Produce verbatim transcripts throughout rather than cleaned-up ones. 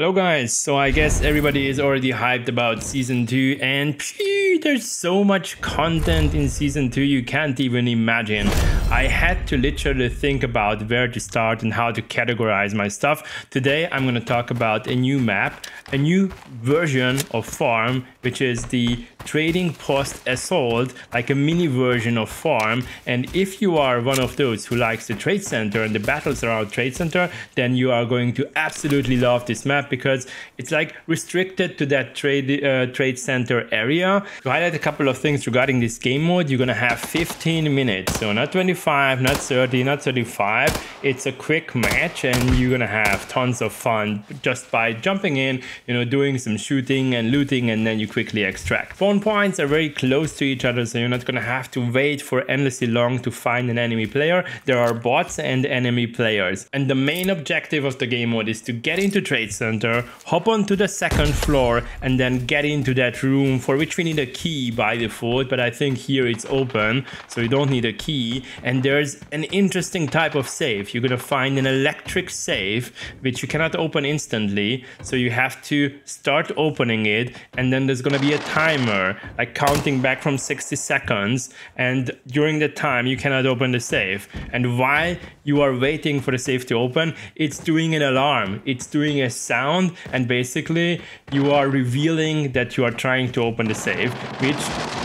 Hello guys, so I guess everybody is already hyped about season two, and phew, there's so much content in season two you can't even imagine. I had to literally think about where to start and how to categorize my stuff. Today I'm going to talk about a new map, a new version of farm, which is the Trading Post Assault, like a mini version of farm. And if you are one of those who likes the trade center and the battles around trade center, then you are going to absolutely love this map because it's like restricted to that trade uh, trade center area. To highlight a couple of things regarding this game mode, you're gonna have fifteen minutes, so not twenty-five, not thirty, not thirty-five. It's a quick match and you're gonna have tons of fun just by jumping in, you know, doing some shooting and looting, and then you quickly extract. Spawn points are very close to each other, so you're not gonna have to wait for endlessly long to find an enemy player. There are bots and enemy players, and the main objective of the game mode is to get into trade center, hop onto the second floor, and then get into that room, for which we need a key by default, but I think here it's open, so you don't need a key. And there's an interesting type of safe. You're gonna find an electric safe which you cannot open instantly, so you have to start opening it, and then there's gonna be a timer like counting back from sixty seconds, and during the time you cannot open the safe. And while you are waiting for the safe to open, it's doing an alarm, it's doing a sound, and basically you are revealing that you are trying to open the safe, which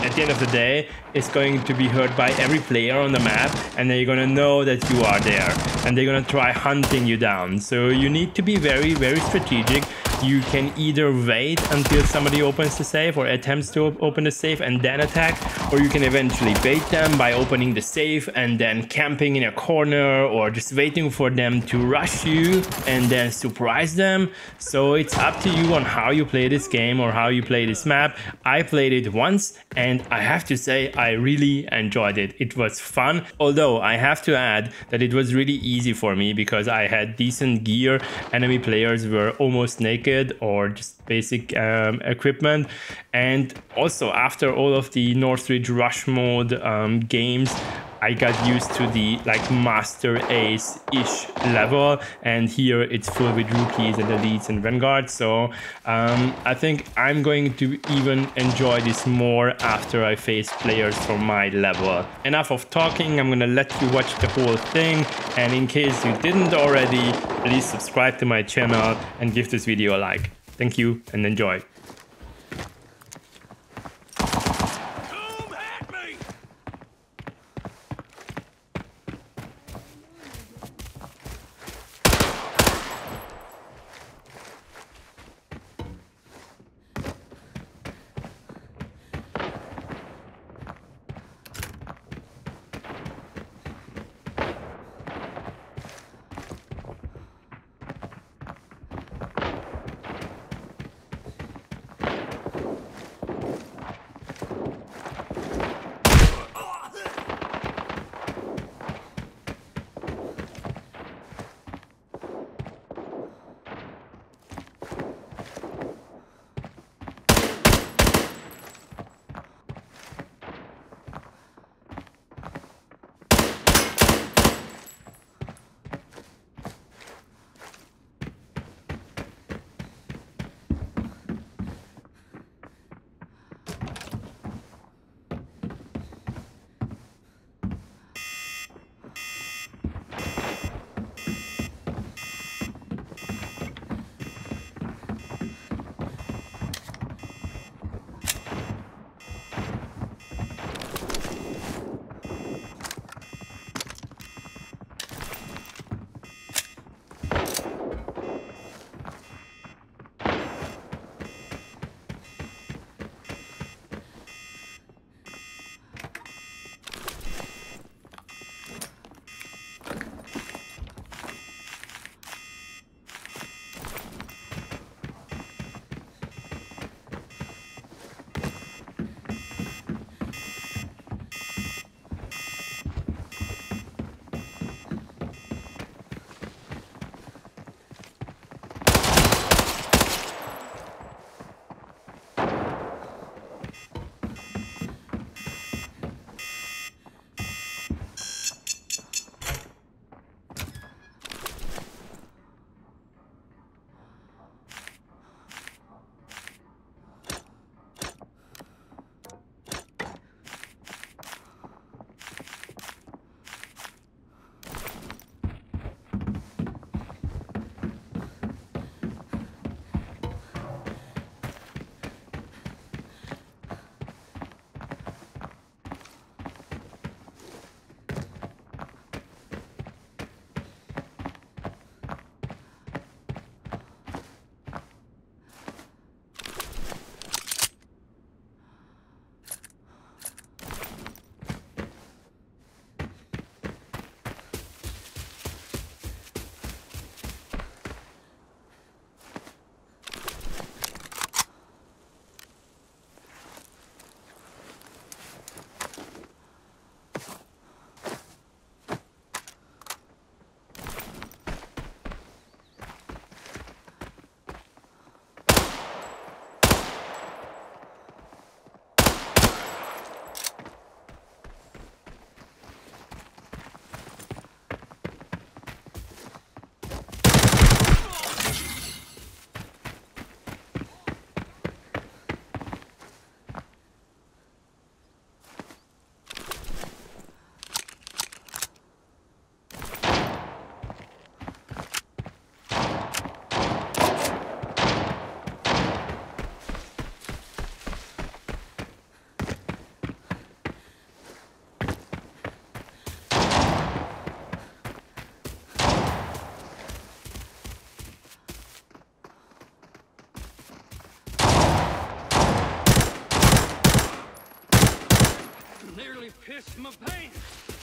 at the end of the day is going to be heard by every player on the map, and they're gonna know that you are there, and they're gonna try hunting you down. So you need to be very, very strategic. You can either wait until somebody opens the safe or attempts to op open the safe and then attack, or you can eventually bait them by opening the safe and then camping in a corner, or just waiting for them to rush you and then surprise them. So it's up to you on how you play this game or how you play this map. I played it once and I have to say I really enjoyed it. It was fun, although I have to add that it was really easy for me because I had decent gear. Enemy players were almost naked or just basic um, equipment. And also, after all of the Northridge Rush mode um, games, I got used to the like master ace ish level, and here it's full with rookies and elites and vanguard. So um, I think I'm going to even enjoy this more after I face players from my level. Enough of talking, I'm gonna let you watch the whole thing, and in case you didn't already, please subscribe to my channel and give this video a like. Thank you and enjoy. nearly pissed my pants.